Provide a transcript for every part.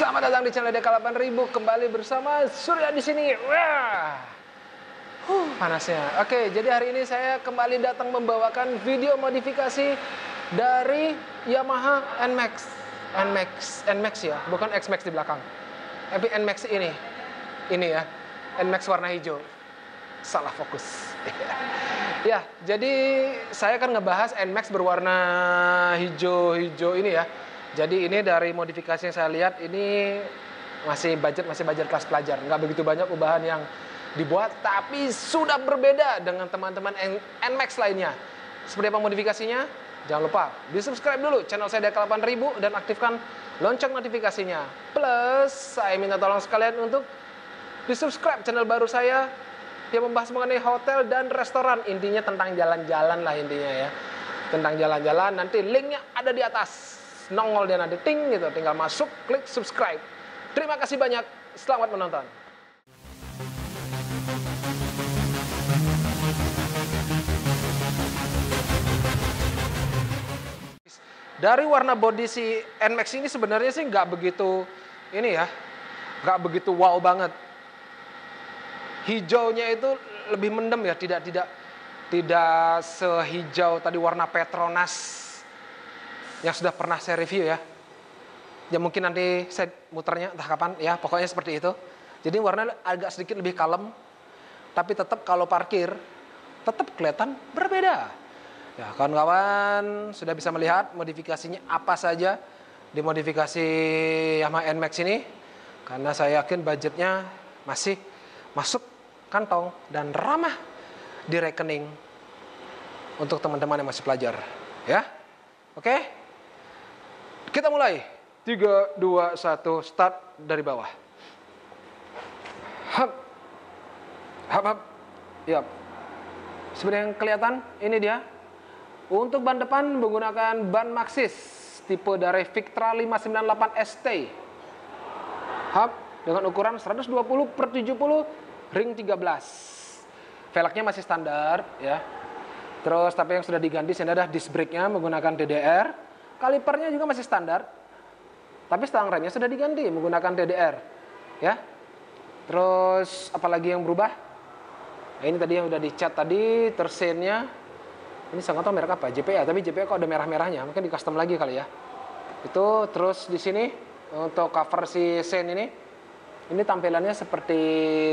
Selamat datang di channel DK8000, kembali bersama Surya di sini. Wah, panasnya. Oke, jadi hari ini saya kembali datang membawakan video modifikasi dari Yamaha Nmax ya, bukan Xmax di belakang. Tapi Nmax ini ya, Nmax warna hijau. Salah fokus. Ya, jadi saya kan ngebahas Nmax berwarna hijau-hijau ini ya. Jadi ini dari modifikasi yang saya lihat ini masih budget kelas pelajar. Nggak begitu banyak perubahan yang dibuat, tapi sudah berbeda dengan teman-teman Nmax lainnya. Seperti apa modifikasinya? Jangan lupa di-subscribe dulu channel saya DK8000 dan aktifkan lonceng notifikasinya. Plus, saya minta tolong sekalian untuk di-subscribe channel baru saya yang membahas mengenai hotel dan restoran, intinya tentang jalan-jalan lah intinya ya, tentang jalan-jalan. Nanti linknya ada di atas, nongol dan ada ting gitu, tinggal masuk, klik subscribe. Terima kasih banyak, selamat menonton. Dari warna body si Nmax ini sebenarnya sih nggak begitu ini ya, nggak begitu wow banget. Hijaunya itu lebih mendem ya, tidak sehijau tadi warna Petronas yang sudah pernah saya review ya. Ya mungkin nanti saya muternya entah kapan ya, pokoknya seperti itu. Jadi warna agak sedikit lebih kalem, tapi tetap kalau parkir tetap kelihatan berbeda. Ya, kawan-kawan sudah bisa melihat modifikasinya apa saja di modifikasi Yamaha Nmax ini, karena saya yakin budgetnya masih masuk kantong dan ramah di rekening untuk teman-teman yang masih pelajar ya. Oke, kita mulai. 3, 2, 1, start dari bawah. Hap. Yap. Sebenarnya yang kelihatan ini dia. Untuk ban depan menggunakan ban Maxxis tipe Darevik Trail 598 ST. Hap. Dengan ukuran 120/70 ring 13. Velgnya masih standar ya. Terus tapi yang sudah diganti ini adalah disc brake-nya menggunakan TDR. Kalipernya juga masih standar. Tapi stang remnya sudah diganti menggunakan TDR. Ya. Terus apalagi yang berubah? Nah, ini tadi yang udah dicat tadi, tersennya. Ini saya nggak tahu merek apa, JPA, tapi JPA kok ada merah-merahnya, mungkin di custom lagi kali ya. Itu terus di sini untuk cover si sen ini tampilannya seperti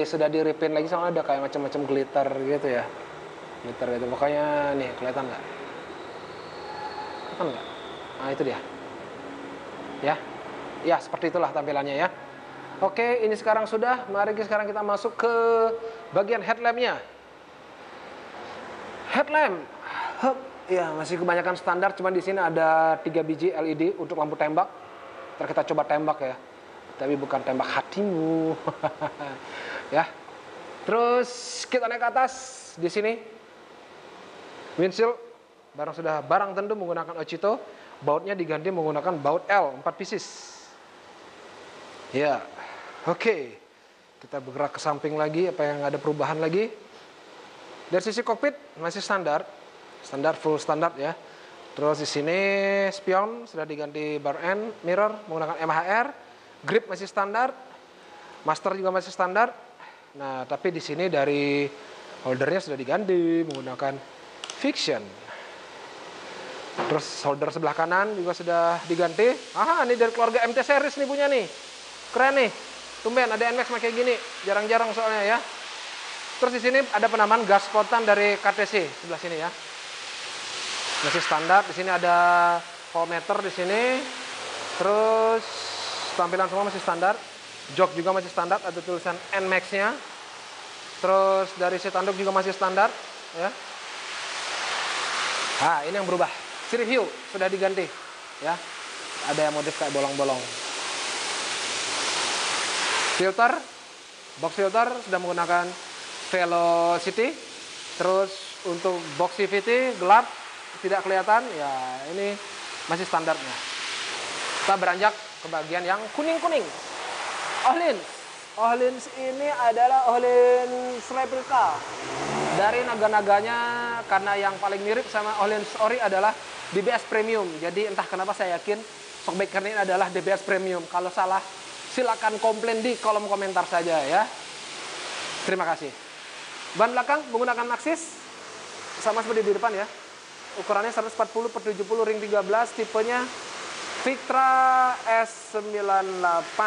sudah di-repaint lagi, sama ada kayak macam-macam glitter gitu ya. Glitter gitu, pokoknya nih kelihatan nggak? Kelihatan nggak? Nah itu dia. Ya seperti itulah tampilannya ya. Oke, ini sekarang sudah, mari sekarang kita masuk ke bagian headlampnya. Headlamp, ya masih kebanyakan standar, cuman di sini ada 3 biji LED untuk lampu tembak. Ntar kita coba tembak ya, tapi bukan tembak hatimu. Ya. Terus kita naik ke atas di sini. Windshield barang tentu menggunakan Ocito. Bautnya diganti menggunakan baut L 4 pieces. Ya. Oke. Kita bergerak ke samping lagi, apa yang ada perubahan lagi? Dari sisi kokpit masih standar. Full standar ya. Terus di sini spion sudah diganti bar end, mirror menggunakan MHR, grip masih standar, master juga masih standar. Nah, tapi di sini dari holdernya sudah diganti menggunakan fiction. Terus holder sebelah kanan juga sudah diganti. Aha, ini dari keluarga MT series nih punya nih. Keren nih. Tumben ada Nmax kayak gini, jarang-jarang soalnya ya. Terus di sini ada penamaan gas spontan dari KTC sebelah sini ya. Masih standar, di sini ada voltmeter di sini. Terus tampilan semua masih standar. Jok juga masih standar, ada tulisan Nmax-nya. Terus dari si tanduk juga masih standar ya. Nah, ini yang berubah. Si review sudah diganti ya. Ada yang modif kayak bolong-bolong. Filter, box filter sudah menggunakan Velocity. Terus untuk box CVT gelap tidak kelihatan ya, ini masih standarnya. Kita beranjak ke bagian yang kuning-kuning. Ohlins ini adalah Ohlins replika dari naga-naganya, karena yang paling mirip sama Ohlins ori adalah DBS Premium. Jadi entah kenapa saya yakin shockbreaker ini adalah DBS Premium. Kalau salah silakan komplain di kolom komentar saja ya. Terima kasih. Ban belakang menggunakan Maxxis, sama seperti di depan ya. Ukurannya 140/70 ring 13, tipenya Vitra S98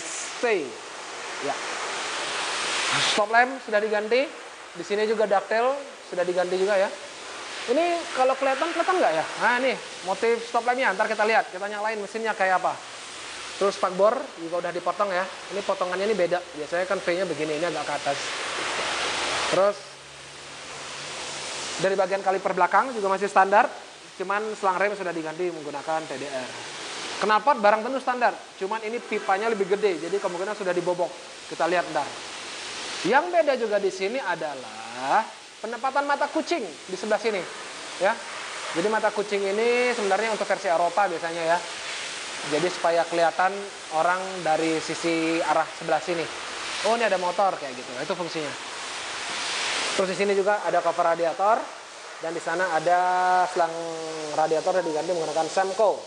ST. Ya. Stop lamp sudah diganti. Di sini juga ductile sudah diganti juga ya. Ini kalau kelihatan nggak ya? Nah nih motif stop lampnya, ntar kita lihat, kita nyalain mesinnya kayak apa. Terus spakbor juga udah dipotong ya. Ini potongannya ini beda, biasanya kan V-nya begini, ini agak ke atas. Terus dari bagian kaliper belakang juga masih standar, cuman selang rem sudah diganti menggunakan TDR. Kenapa barang tentu standar? Cuman ini pipanya lebih gede, jadi kemungkinan sudah dibobok. Kita lihat ntar. Yang beda juga di sini adalah penempatan mata kucing di sebelah sini, ya. Jadi mata kucing ini sebenarnya untuk versi Eropa biasanya ya. Jadi supaya kelihatan orang dari sisi arah sebelah sini. Oh ini ada motor kayak gitu, itu fungsinya. Terus di sini juga ada cover radiator dan di sana ada selang radiator yang diganti menggunakan Semco.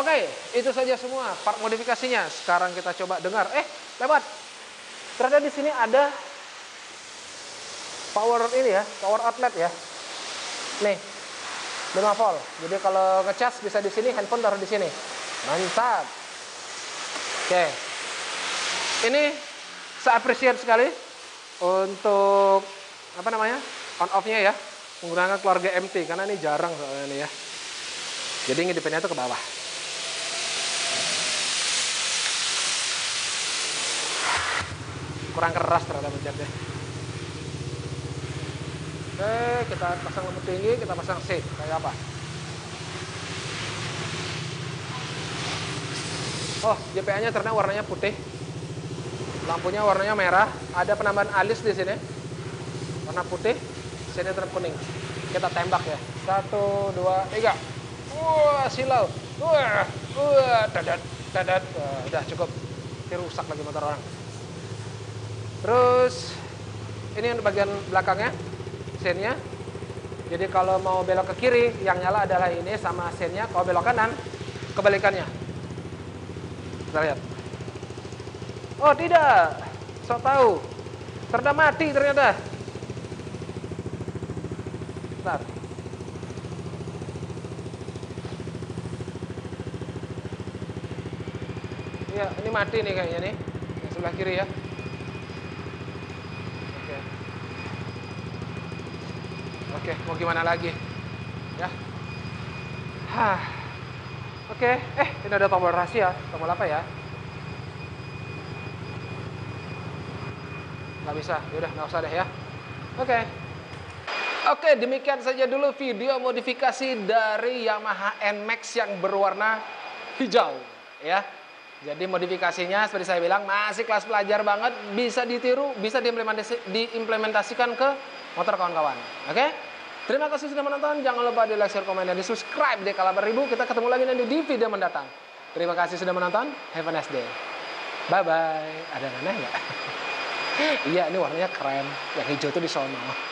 Oke, itu saja semua part modifikasinya. Sekarang kita coba dengar. Ternyata di sini ada power ini ya, power outlet ya. Nih, 5 volt. Jadi kalau ngecas bisa di sini, handphone taruh di sini. Mantap. Oke. Ini saya appreciate sekali untuk apa namanya? On off-nya ya, menggunakan keluarga MT karena ini jarang soalnya ini ya. Jadi ngedipinnya itu ke bawah. Kurang keras terhadap jamnya. Oke, kita pasang lembu tinggi, kita pasang C kayak apa? Oh, JPA-nya ternyata warnanya putih. Lampunya warnanya merah, ada penambahan alis di sini. Warna putih, sini terang kuning. Kita tembak ya. 1, 2, 3. Wah, silau. Dadat. Udah cukup. Ini rusak lagi motor orang. Terus ini yang bagian belakangnya, sennya. Jadi kalau mau belok ke kiri, yang nyala adalah ini sama sennya. Kalau belok kanan, kebalikannya. Kita lihat. Oh tidak, so tahu. Ternyata mati ternyata. Bentar. Iya, ini mati nih kayaknya nih. Yang sebelah kiri ya. Oke, mau gimana lagi? Ya. Hah. Oke, ini ada tombol rahasia. Tombol apa ya? Nggak bisa, yaudah nggak usah deh ya. Oke. Oke, demikian saja dulu video modifikasi dari Yamaha Nmax yang berwarna hijau. Ya. Jadi modifikasinya seperti saya bilang masih kelas pelajar banget. Bisa ditiru, bisa diimplementasikan ke motor kawan-kawan. Oke? Terima kasih sudah menonton. Jangan lupa di like, share, komen, dan di subscribe. DK8000. Kita ketemu lagi nanti di video mendatang. Terima kasih sudah menonton. Have a nice day. Bye-bye. Ada nananya nggak? Iya, ini warnanya keren. Yang hijau itu di sono.